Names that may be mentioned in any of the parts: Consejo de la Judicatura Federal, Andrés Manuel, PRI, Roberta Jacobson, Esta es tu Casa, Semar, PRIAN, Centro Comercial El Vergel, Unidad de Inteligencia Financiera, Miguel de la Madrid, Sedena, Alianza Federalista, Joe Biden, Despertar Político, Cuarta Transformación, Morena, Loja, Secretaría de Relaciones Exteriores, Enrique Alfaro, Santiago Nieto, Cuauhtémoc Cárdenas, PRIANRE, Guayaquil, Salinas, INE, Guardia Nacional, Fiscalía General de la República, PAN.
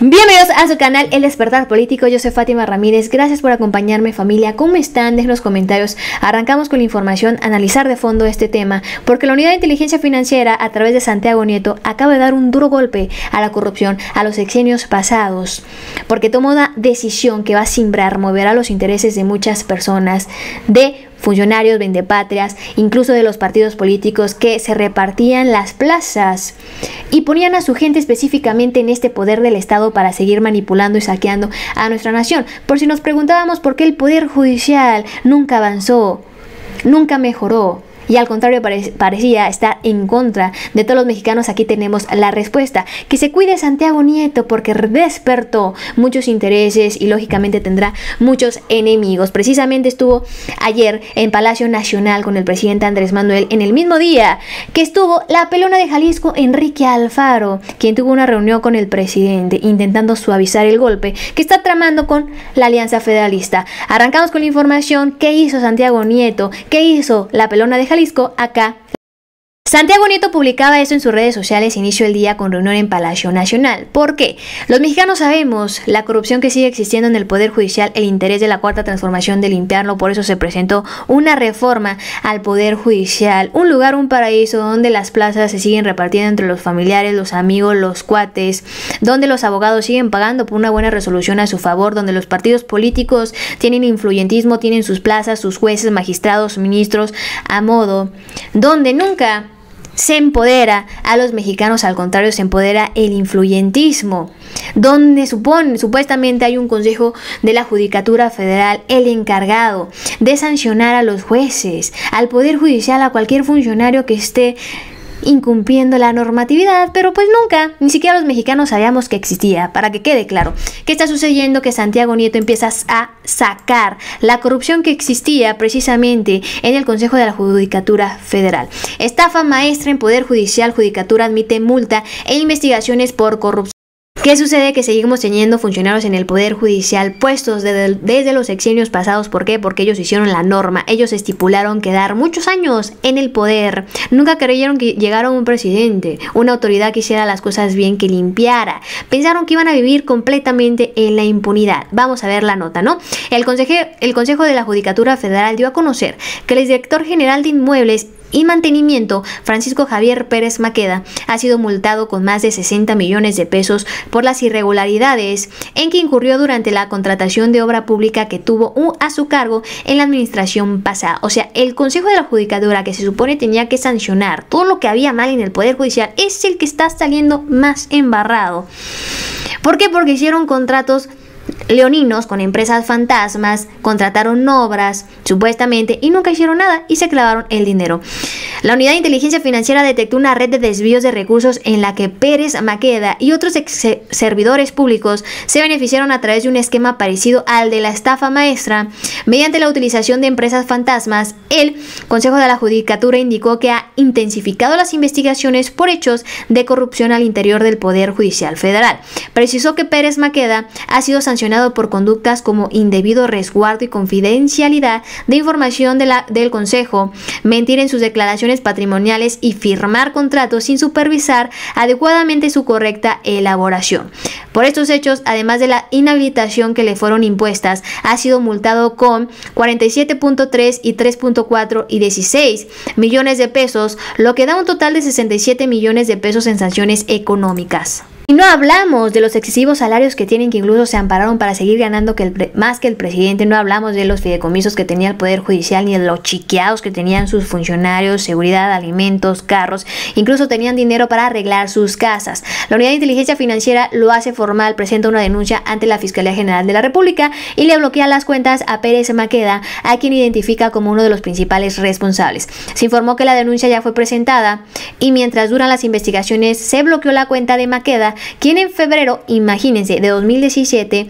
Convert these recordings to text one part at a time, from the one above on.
Bienvenidos a su canal El Despertar Político, yo soy Fátima Ramírez, gracias por acompañarme familia, ¿cómo están? Dejen los comentarios, arrancamos con la información, analizar de fondo este tema, porque la Unidad de Inteligencia Financiera a través de Santiago Nieto acaba de dar un duro golpe a la corrupción, a los sexenios pasados, porque tomó una decisión que va a simbrar, moverá los intereses de muchas personas, de funcionarios, vendepatrias, incluso de los partidos políticos que se repartían las plazas y ponían a su gente específicamente en este poder del Estado para seguir manipulando y saqueando a nuestra nación. Por si nos preguntábamos por qué el Poder Judicial nunca avanzó, nunca mejoró y al contrario parecía estar en contra de todos los mexicanos, aquí tenemos la respuesta. Que se cuide Santiago Nieto porque despertó muchos intereses y lógicamente tendrá muchos enemigos. Precisamente estuvo ayer en Palacio Nacional con el presidente Andrés Manuel, en el mismo día que estuvo la pelona de Jalisco Enrique Alfaro, quien tuvo una reunión con el presidente intentando suavizar el golpe que está tramando con la Alianza Federalista. Arrancamos con la información. ¿Qué hizo Santiago Nieto? ¿Qué hizo la pelona de Jalisco? Acá Santiago Nieto publicaba eso en sus redes sociales, inicio el día con reunión en Palacio Nacional. ¿Por qué? Los mexicanos sabemos la corrupción que sigue existiendo en el Poder Judicial, el interés de la Cuarta Transformación de limpiarlo, por eso se presentó una reforma al Poder Judicial, un lugar, un paraíso donde las plazas se siguen repartiendo entre los familiares, los amigos, los cuates, donde los abogados siguen pagando por una buena resolución a su favor, donde los partidos políticos tienen influyentismo, tienen sus plazas, sus jueces, magistrados, ministros, a modo, donde nunca se empodera a los mexicanos, al contrario, se empodera el influyentismo, donde supuestamente hay un Consejo de la Judicatura Federal, el encargado de sancionar a los jueces, al Poder Judicial, a cualquier funcionario que esté incumpliendo la normatividad, pero pues nunca, ni siquiera los mexicanos sabíamos que existía. Para que quede claro, ¿qué está sucediendo? Que Santiago Nieto empieza a sacar la corrupción que existía precisamente en el Consejo de la Judicatura Federal. Estafa maestra en Poder Judicial, Judicatura admite multa e investigaciones por corrupción. ¿Qué sucede? Que seguimos teniendo funcionarios en el Poder Judicial puestos desde los sexenios pasados. ¿Por qué? Porque ellos hicieron la norma, ellos estipularon quedar muchos años en el poder, nunca creyeron que llegara un presidente, una autoridad que hiciera las cosas bien, que limpiara, pensaron que iban a vivir completamente en la impunidad. Vamos a ver la nota, ¿no? El Consejo de la Judicatura Federal dio a conocer que el exdirector general de Inmuebles y Mantenimiento, Francisco Javier Pérez Maqueda, ha sido multado con más de 60 millones de pesos por las irregularidades en que incurrió durante la contratación de obra pública que tuvo a su cargo en la administración pasada. O sea, el Consejo de la Judicatura, que se supone tenía que sancionar todo lo que había mal en el Poder Judicial, es el que está saliendo más embarrado. ¿Por qué? Porque hicieron contratos leoninos con empresas fantasmas, contrataron obras supuestamente y nunca hicieron nada y se clavaron el dinero. La Unidad de Inteligencia Financiera detectó una red de desvíos de recursos en la que Pérez Maqueda y otros servidores públicos se beneficiaron a través de un esquema parecido al de la estafa maestra mediante la utilización de empresas fantasmas. El Consejo de la Judicatura indicó que ha intensificado las investigaciones por hechos de corrupción al interior del Poder Judicial Federal. Precisó que Pérez Maqueda ha sido sancionado por conductas como indebido resguardo y confidencialidad de información del Consejo, mentir en sus declaraciones patrimoniales y firmar contratos sin supervisar adecuadamente su correcta elaboración. Por estos hechos, además de la inhabilitación que le fueron impuestas, ha sido multado con 47.3 y 3.4 y 16 millones de pesos, lo que da un total de 67 millones de pesos en sanciones económicas. Y no hablamos de los excesivos salarios que tienen, que incluso se ampararon para seguir ganando más que el presidente. No hablamos de los fideicomisos que tenía el Poder Judicial, ni de los chiqueados que tenían sus funcionarios, seguridad, alimentos, carros. Incluso tenían dinero para arreglar sus casas. La Unidad de Inteligencia Financiera lo hace formal, presenta una denuncia ante la Fiscalía General de la República y le bloquea las cuentas a Pérez Maqueda, a quien identifica como uno de los principales responsables. Se informó que la denuncia ya fue presentada y mientras duran las investigaciones se bloqueó la cuenta de Maqueda, quien en febrero, imagínense, de 2017,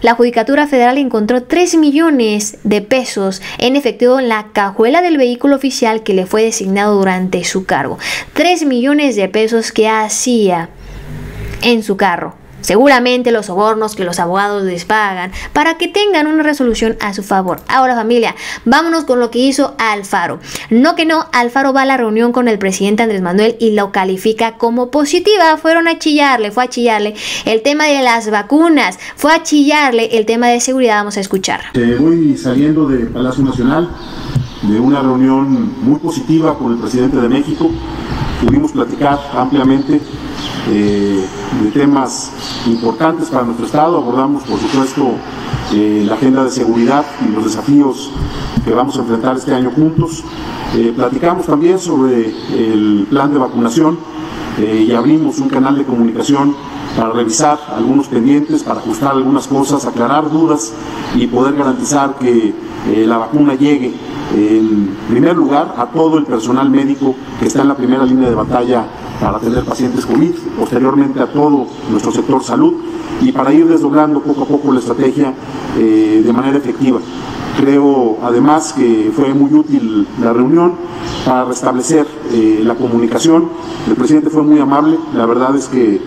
la Judicatura Federal encontró 3 millones de pesos en efectivo en la cajuela del vehículo oficial que le fue designado durante su cargo. 3 millones de pesos que hacía en su carro. Seguramente los sobornos que los abogados les pagan para que tengan una resolución a su favor. Ahora, familia, vámonos con lo que hizo Alfaro. No que no, Alfaro va a la reunión con el presidente Andrés Manuel y lo califica como positiva. Fue a chillarle el tema de las vacunas, fue a chillarle el tema de seguridad. Vamos a escuchar. Voy saliendo de Palacio Nacional, de una reunión muy positiva con el presidente de México. Pudimos platicar ampliamente de temas importantes para nuestro Estado. Abordamos, por supuesto, la agenda de seguridad y los desafíos que vamos a enfrentar este año juntos. Platicamos también sobre el plan de vacunación y abrimos un canal de comunicación para revisar algunos pendientes, para ajustar algunas cosas, aclarar dudas y poder garantizar que la vacuna llegue en primer lugar a todo el personal médico que está en la primera línea de batalla para atender pacientes COVID, posteriormente a todo nuestro sector salud y para ir desdoblando poco a poco la estrategia de manera efectiva. Creo además que fue muy útil la reunión para restablecer la comunicación. El presidente fue muy amable, la verdad es que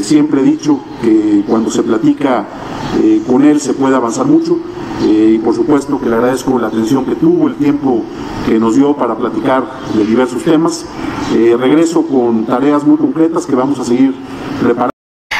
siempre he dicho que cuando se platica con él se puede avanzar mucho. Y por supuesto que le agradezco la atención que tuvo, el tiempo que nos dio para platicar de diversos temas. Regreso con tareas muy concretas que vamos a seguir preparando.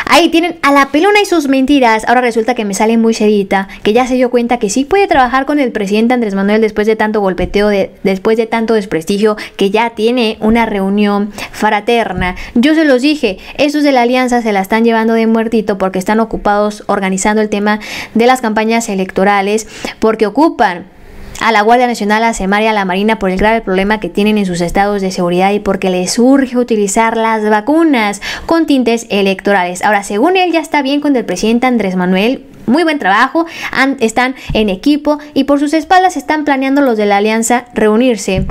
Ahí tienen a la pelona y sus mentiras. Ahora resulta que me sale muy sedita, que ya se dio cuenta que sí puede trabajar con el presidente Andrés Manuel después de tanto golpeteo, después de tanto desprestigio, que ya tiene una reunión fraterna. Yo se los dije, esos de la alianza se la están llevando de muertito porque están ocupados organizando el tema de las campañas electorales, porque ocupan a la Guardia Nacional, a Semar y a la Marina por el grave problema que tienen en sus estados de seguridad y porque les urge utilizar las vacunas con tintes electorales. Ahora, según él, ya está bien con el presidente Andrés Manuel. Muy buen trabajo, están en equipo y por sus espaldas están planeando los de la alianza reunirse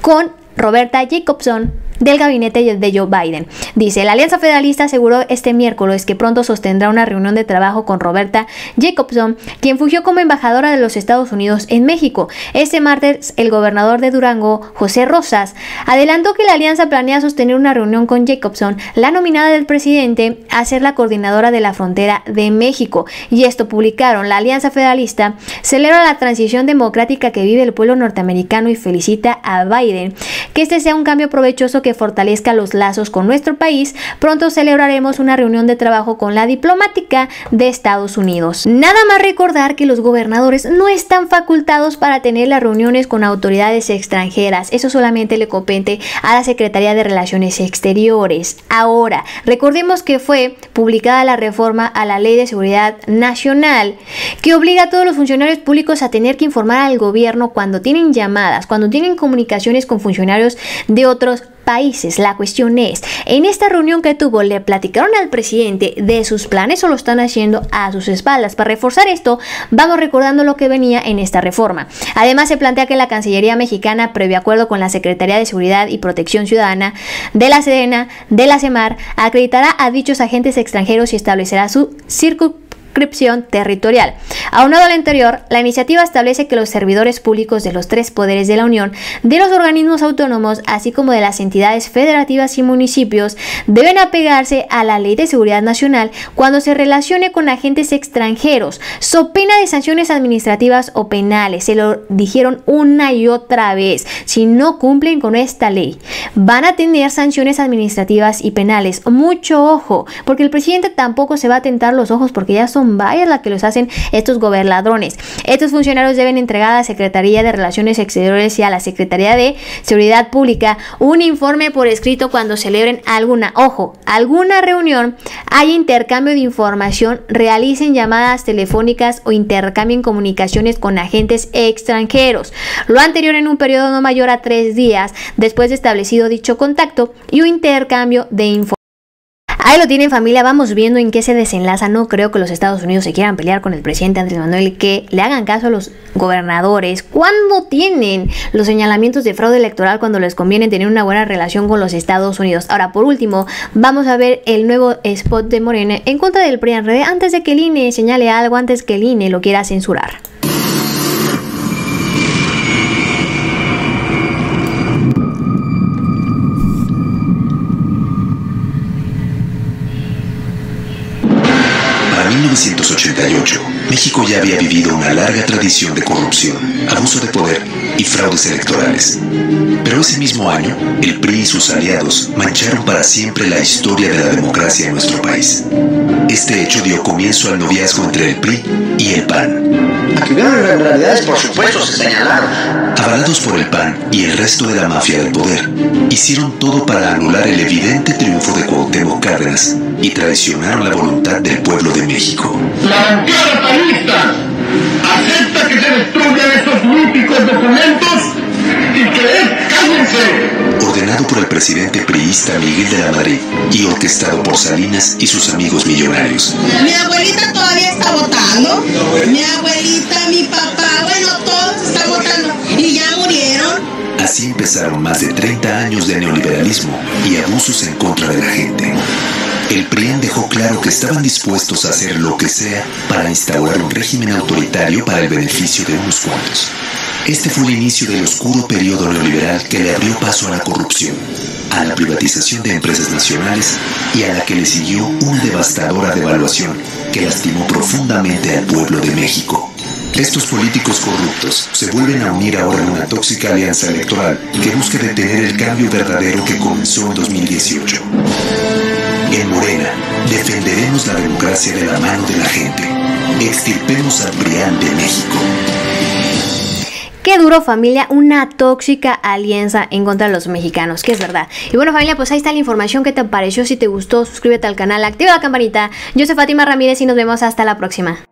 con Roberta Jacobson del gabinete de Joe Biden. Dice, la Alianza Federalista aseguró este miércoles que pronto sostendrá una reunión de trabajo con Roberta Jacobson, quien fungió como embajadora de los Estados Unidos en México. Este martes, el gobernador de Durango, José Rosas, adelantó que la alianza planea sostener una reunión con Jacobson, la nominada del presidente, a ser la coordinadora de la frontera de México. Y esto publicaron, la Alianza Federalista celebra la transición democrática que vive el pueblo norteamericano y felicita a Biden. Que este sea un cambio provechoso que fortalezca los lazos con nuestro país. Pronto celebraremos una reunión de trabajo con la diplomática de Estados Unidos. Nada más recordar que los gobernadores no están facultados para tener las reuniones con autoridades extranjeras. Eso solamente le compete a la Secretaría de Relaciones Exteriores. Ahora, recordemos que fue publicada la reforma a la Ley de Seguridad Nacional que obliga a todos los funcionarios públicos a tener que informar al gobierno cuando tienen llamadas, cuando tienen comunicaciones con funcionarios de otros países. La cuestión es, en esta reunión que tuvo, ¿le platicaron al presidente de sus planes o lo están haciendo a sus espaldas? Para reforzar esto, vamos recordando lo que venía en esta reforma. Además, se plantea que la Cancillería mexicana, previo acuerdo con la Secretaría de Seguridad y Protección Ciudadana, de la Sedena, de la CEMAR, acreditará a dichos agentes extranjeros y establecerá su circunscripción territorial. Aunado a lo anterior, la iniciativa establece que los servidores públicos de los tres poderes de la Unión, de los organismos autónomos, así como de las entidades federativas y municipios, deben apegarse a la Ley de Seguridad Nacional cuando se relacione con agentes extranjeros, so pena de sanciones administrativas o penales. Se lo dijeron una y otra vez. Si no cumplen con esta ley, van a tener sanciones administrativas y penales. Mucho ojo, porque el presidente tampoco se va a tentar los ojos, porque ya son varias las que los hacen estos gobernadores. Estos funcionarios deben entregar a la Secretaría de Relaciones Exteriores y a la Secretaría de Seguridad Pública un informe por escrito cuando celebren alguna reunión, hay intercambio de información, realicen llamadas telefónicas o intercambien comunicaciones con agentes extranjeros. Lo anterior en un periodo no mayor a 3 días después de establecido dicho contacto y un intercambio de información. Ahí lo tienen, familia, vamos viendo en qué se desenlaza. No creo que los Estados Unidos se quieran pelear con el presidente Andrés Manuel, que le hagan caso a los gobernadores cuando tienen los señalamientos de fraude electoral, cuando les conviene tener una buena relación con los Estados Unidos. Ahora, por último, vamos a ver el nuevo spot de Morena en contra del PRIANRE antes de que el INE señale algo, antes que el INE lo quiera censurar. 1988, México ya había vivido una larga tradición de corrupción, abuso de poder y fraudes electorales. Pero ese mismo año, el PRI y sus aliados mancharon para siempre la historia de la democracia en nuestro país. Este hecho dio comienzo al noviazgo entre el PRI y el PAN. Activaron irregularidades, por supuesto, se señalaron. Avalados por el PAN y el resto de la mafia del poder, hicieron todo para anular el evidente triunfo de Cuauhtémoc Cárdenas y traicionaron la voluntad del pueblo de México. ¡Santiago panista! ¡Acepta que se destruyan estos míticos documentos y que cállense! Ordenado por el presidente priista Miguel de la Madrid y orquestado por Salinas y sus amigos millonarios. Mi abuelita todavía está votando. Mi abuelita, mi papá, bueno, todos están votando y ya murieron. Así empezaron más de 30 años de neoliberalismo y abusos en contra de la gente. El PRIAN dejó claro que estaban dispuestos a hacer lo que sea para instaurar un régimen autoritario para el beneficio de unos cuantos. Este fue el inicio del oscuro periodo neoliberal que le abrió paso a la corrupción, a la privatización de empresas nacionales y a la que le siguió una devastadora devaluación que lastimó profundamente al pueblo de México. Estos políticos corruptos se vuelven a unir ahora en una tóxica alianza electoral que busca detener el cambio verdadero que comenzó en 2018. En Morena, defenderemos la democracia de la mano de la gente. Extirpemos al PRIAN de México. Qué duro, familia, una tóxica alianza en contra de los mexicanos, que es verdad. Y bueno, familia, pues ahí está la información. ¿Qué te pareció? Si te gustó, suscríbete al canal, activa la campanita. Yo soy Fátima Ramírez y nos vemos hasta la próxima.